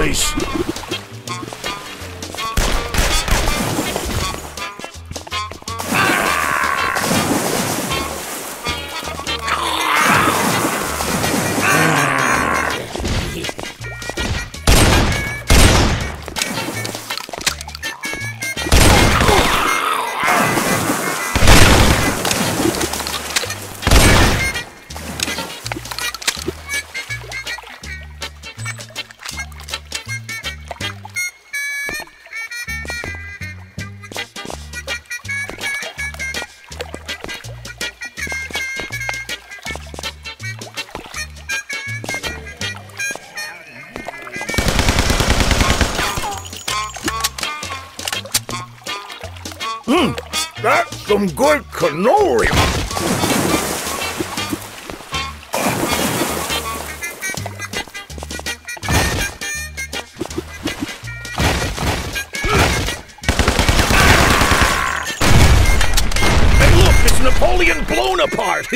police. That's some good cannoli! Hey look, it's Napoleon blown apart!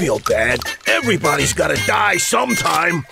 feel bad. Everybody's gotta die sometime.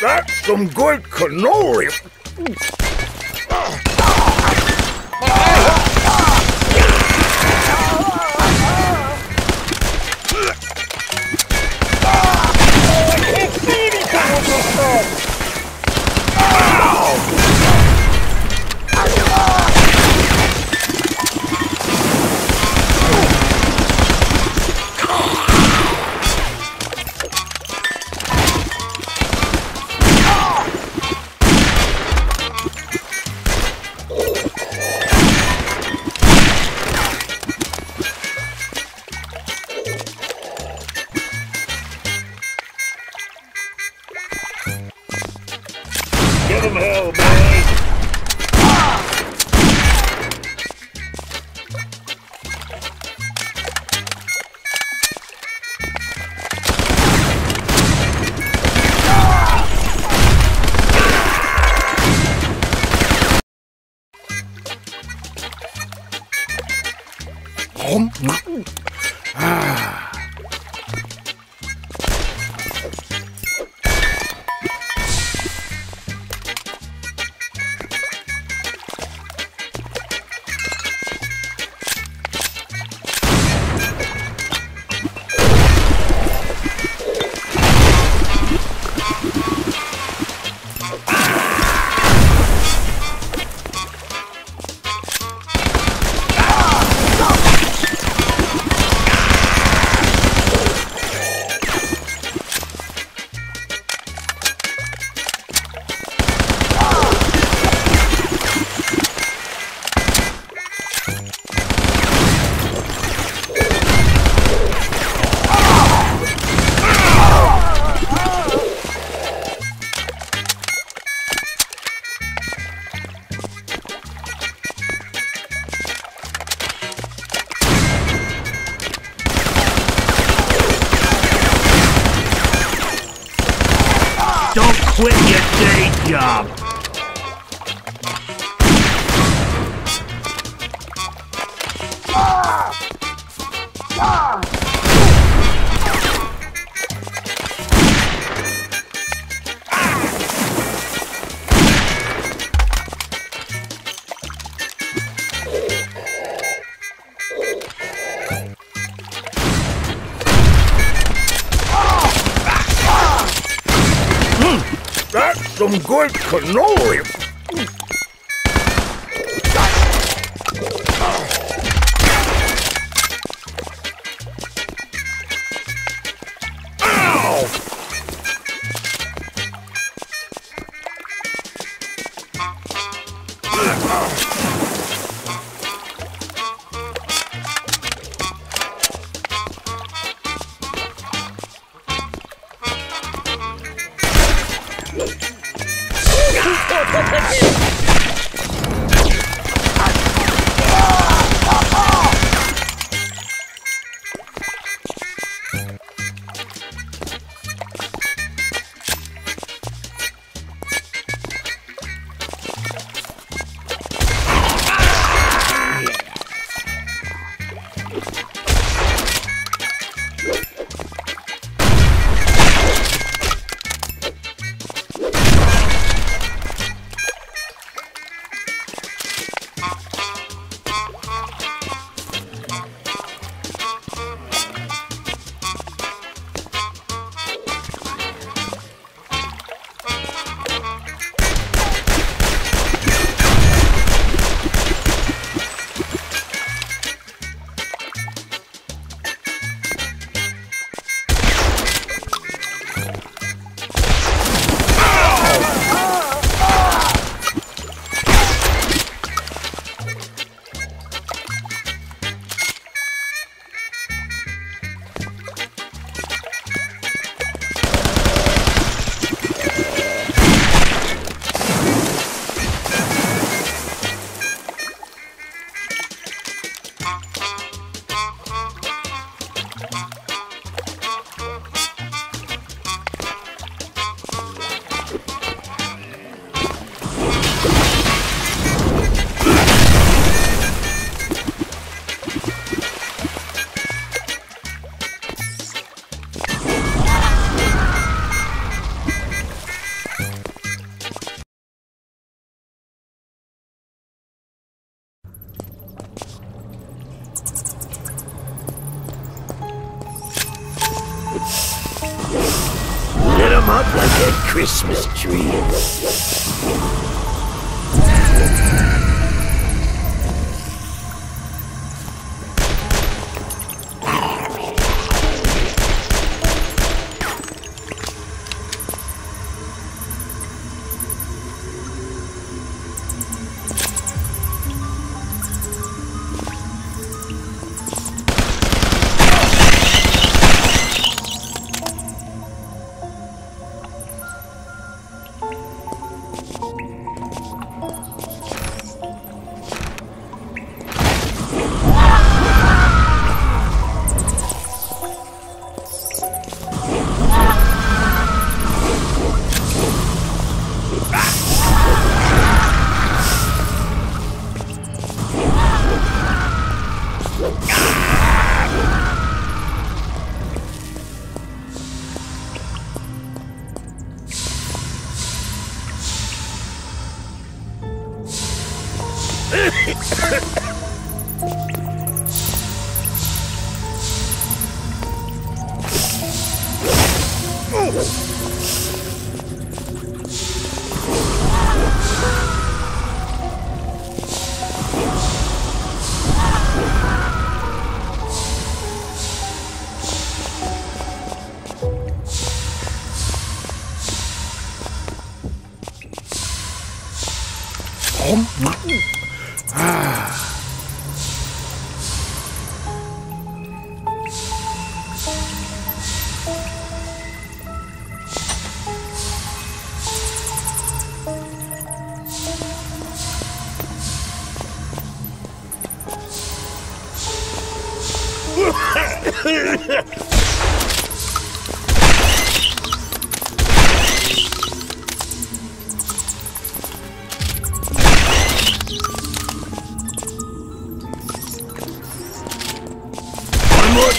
That's some good cannoli. Quit your day job! Some good cannoli! Ha ha ha! come up like a Christmas tree.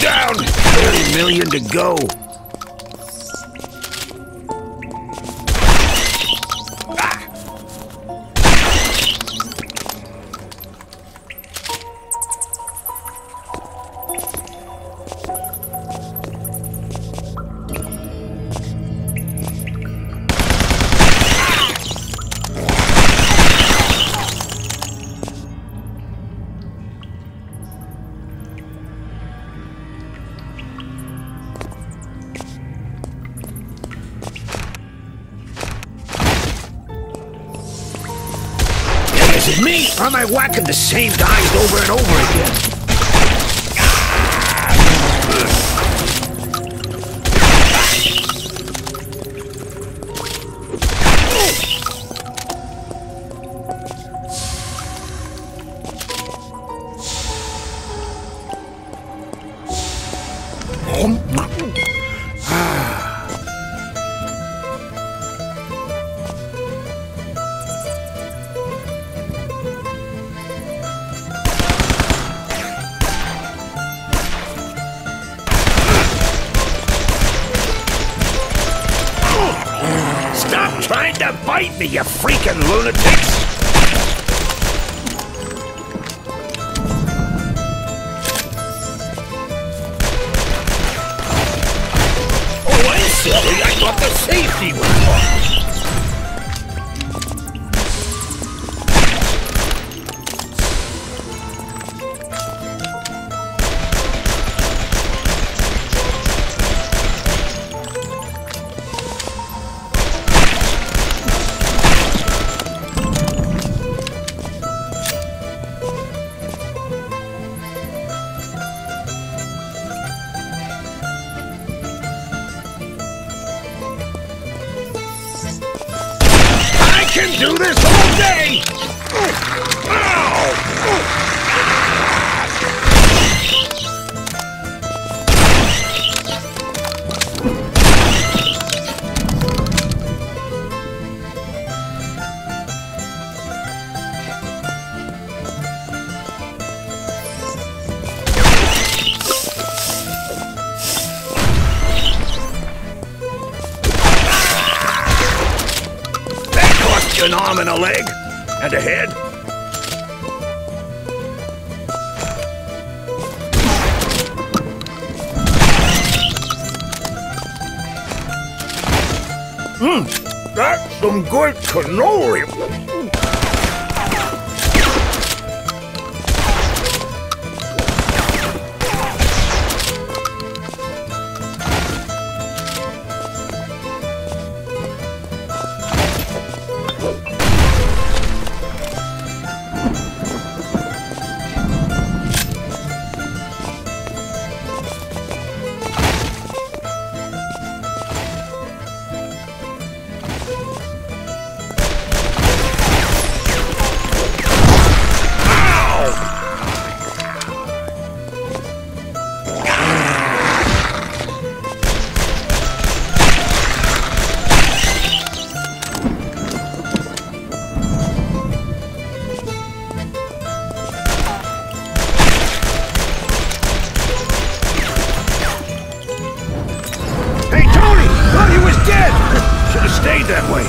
Down! 30 million to go! Why am I whacking the same guys over and over again? You freaking lunatics! Oh, I'm silly! I thought the safety was on! Do this all day! An arm and a leg, and a head. That's some good cannoli. Stayed that way.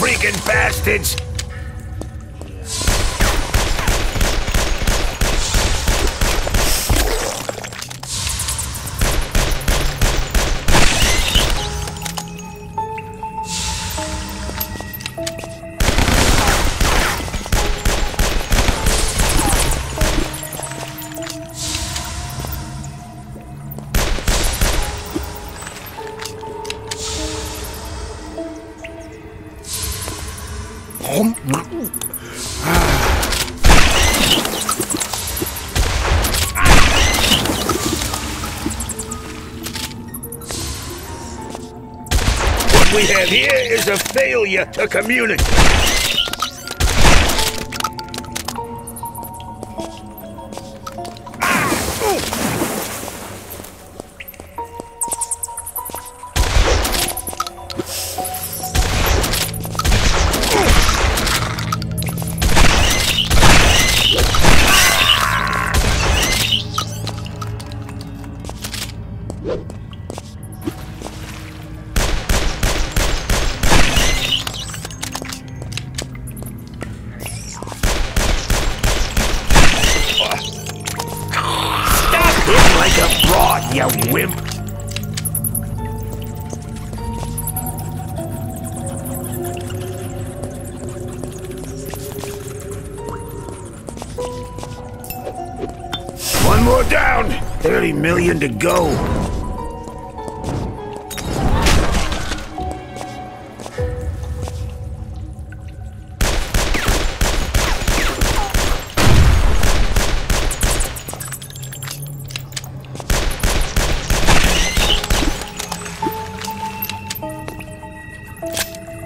Freaking bastards! What we have here is a failure to communicate. You wimp! One more down! 30 million to go!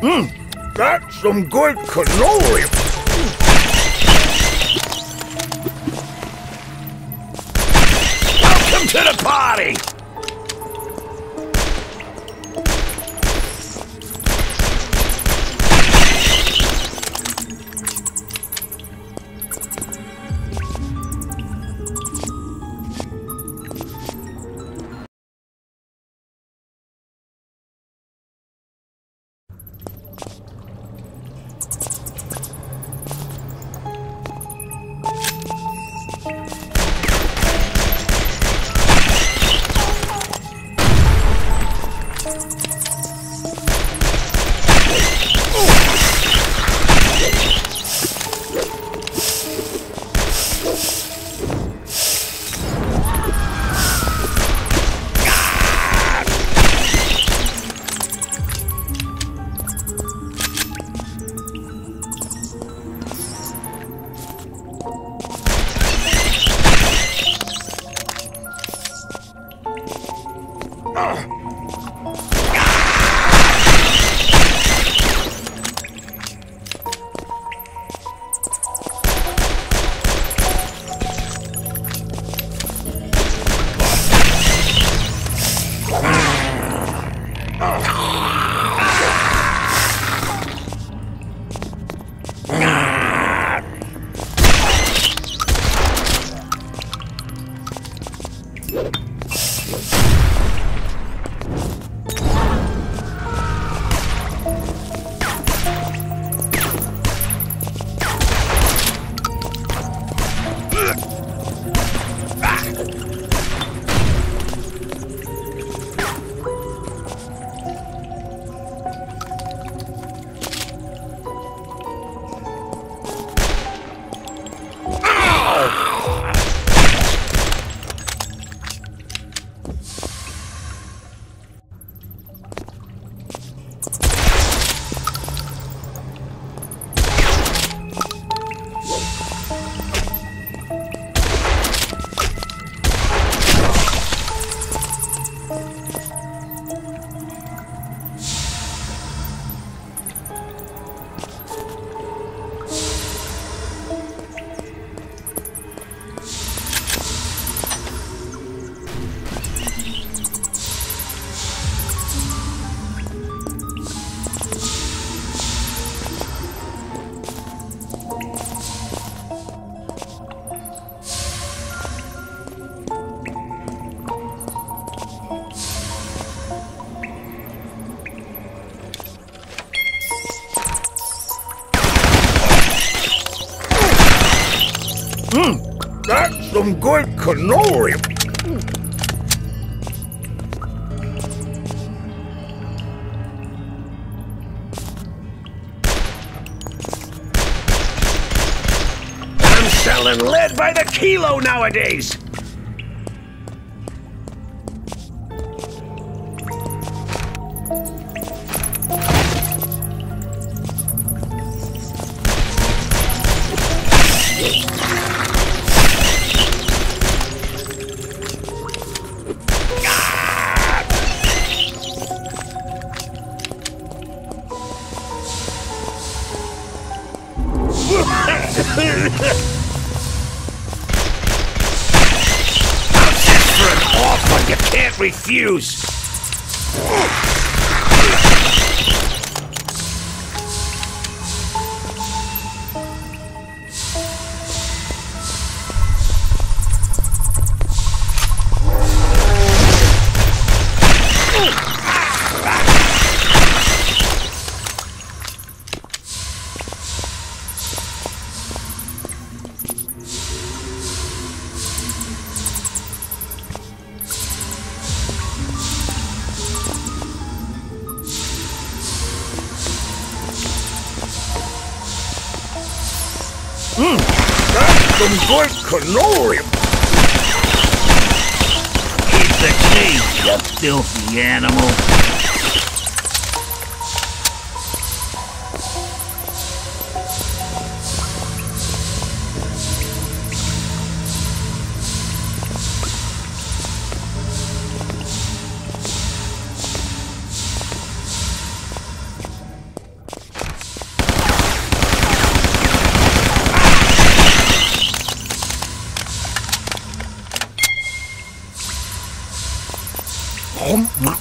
That's some good cannoli. Welcome to the party. That's some good cannoli. I'm selling lead by the kilo nowadays. Refuse. That's some good cannoli. Keep the cage, you filthy animal. That's some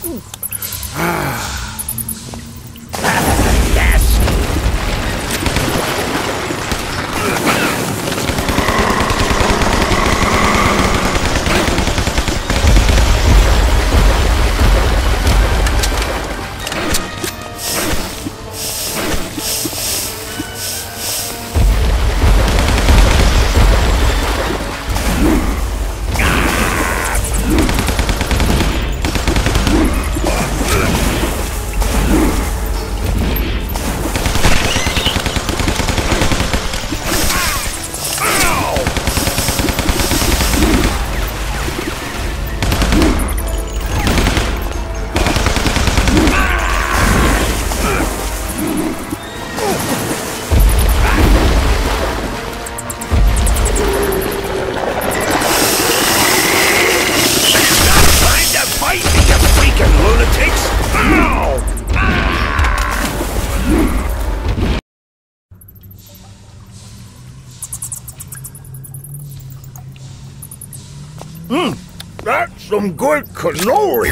good cannoli.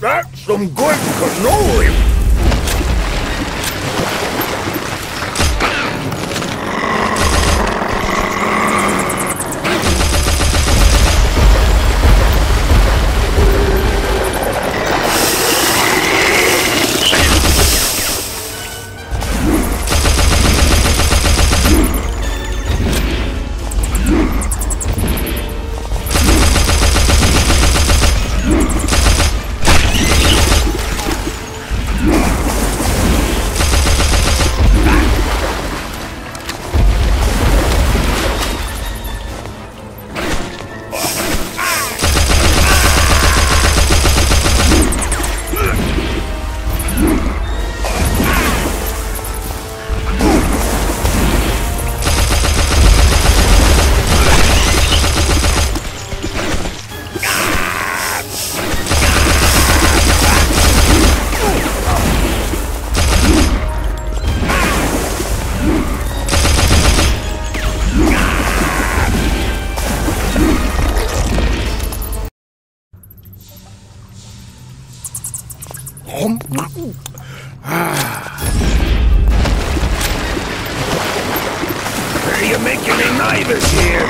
That's some good cannoli. You're making me nervous here.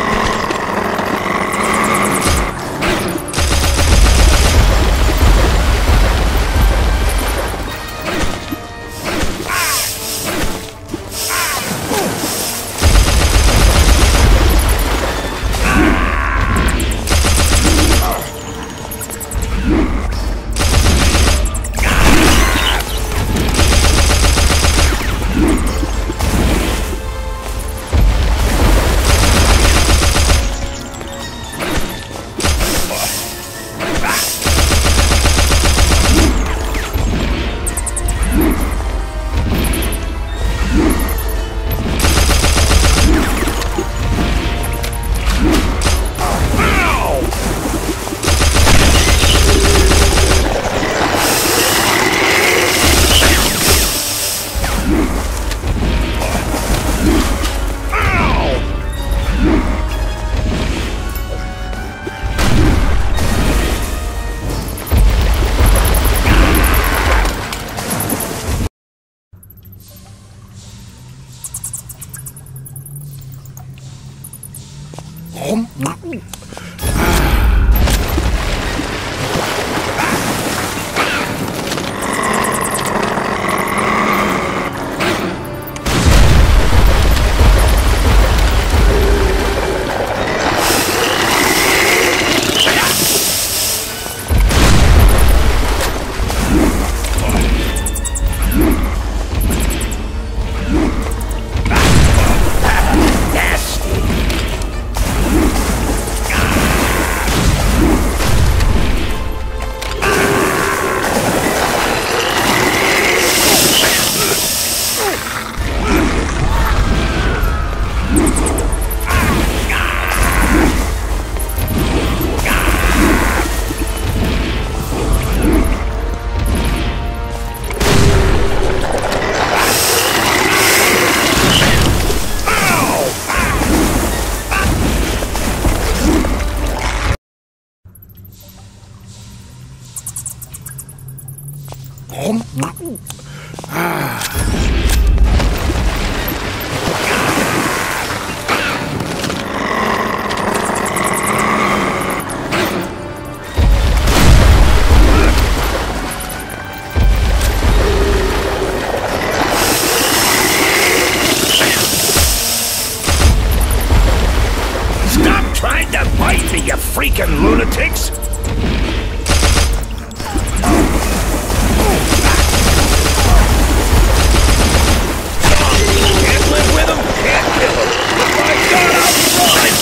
freaking lunatics! Can't live with them, can't kill them! My God, I'm blind!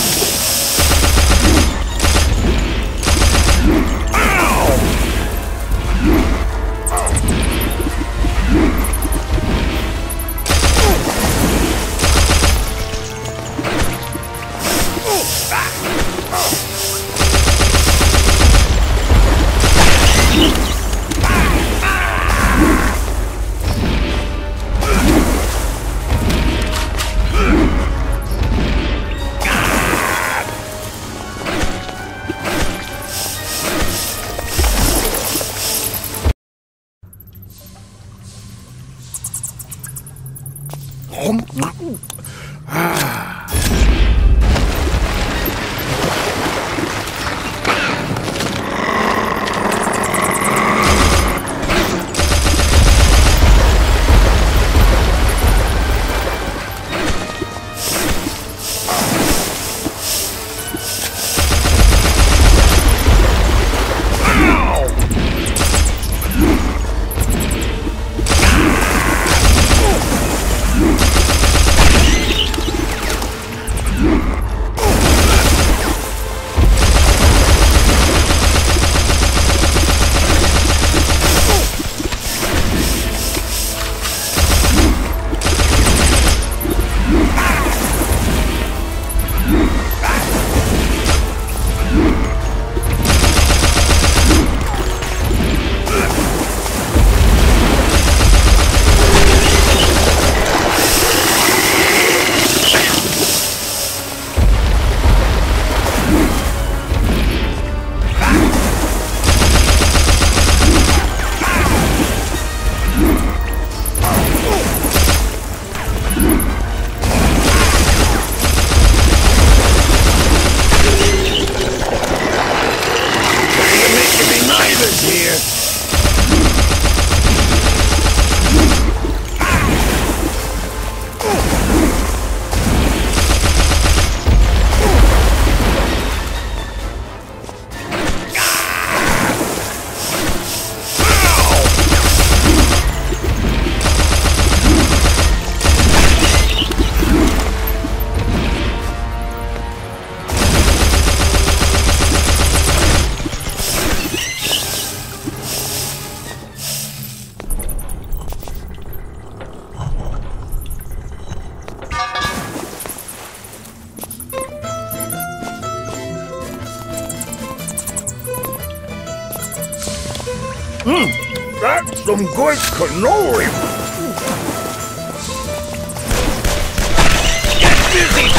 That's some good cannoli! Get busy,